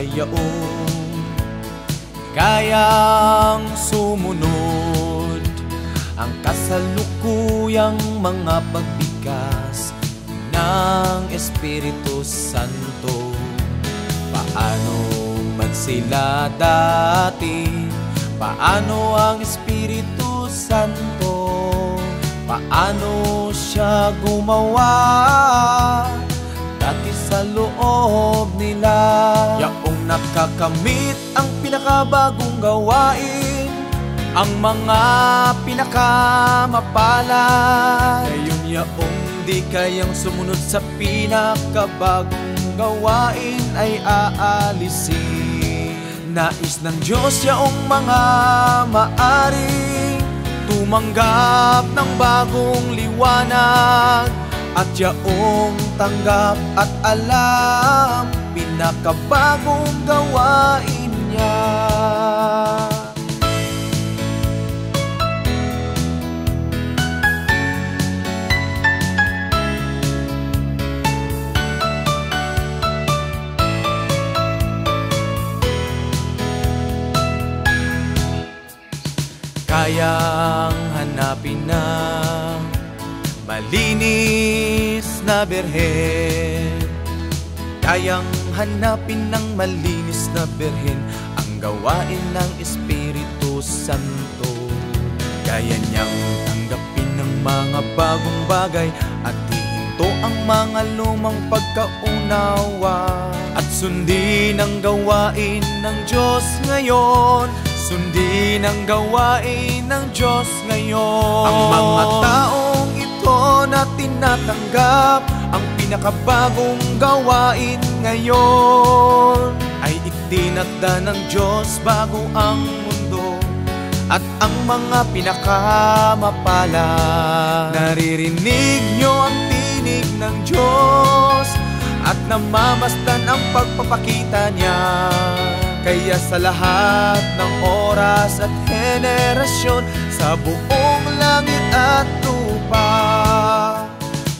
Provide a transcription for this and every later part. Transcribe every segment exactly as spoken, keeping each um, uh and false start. yaong kayang sumunod ang kasalukuyang mga pagbikas ng Espiritu Santo. Paano man sila dati? Paano ang Espiritu Santo? Paano siya gumawa dati sa loob nila? Yaong nakakamit ang pinakabagong gawain, ang mga pinakamapalad. Ngayon yaong di kayang sumunod sa pinakabagong gawain ay aalisin. Nais ng Diyos yaong mga maari tumanggap ng bagong liwanag, at yaong tanggap at alam pinakabagong gawain niya. Kayang hanapin ng malinis na birhen, kayang hanapin ng malinis na birhen ang gawain ng Espiritu Santo. Kaya niyang tanggapin ng mga bagong bagay at ihinto ang mga lumang pagkaunawa, at sundin ang gawain ng Diyos ngayon. Sundin ang gawain ng Diyos ngayon. Ang mga taong ito na tinatanggap ang pinakabagong gawain ngayon ay itinakda ng Diyos bago ang mundo at ang mga pinakamapala. Naririnig nyo ang tinig ng Diyos at namamasdan ang pagpapakita niya. Kaya sa lahat ng oras at henerasyon, sa buong langit at lupa,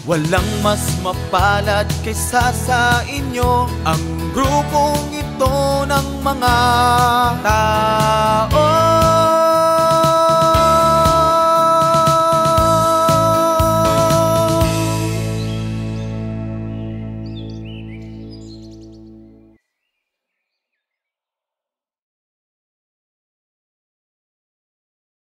walang mas mapalad kaysa sa inyo ang grupong ito ng mga tao.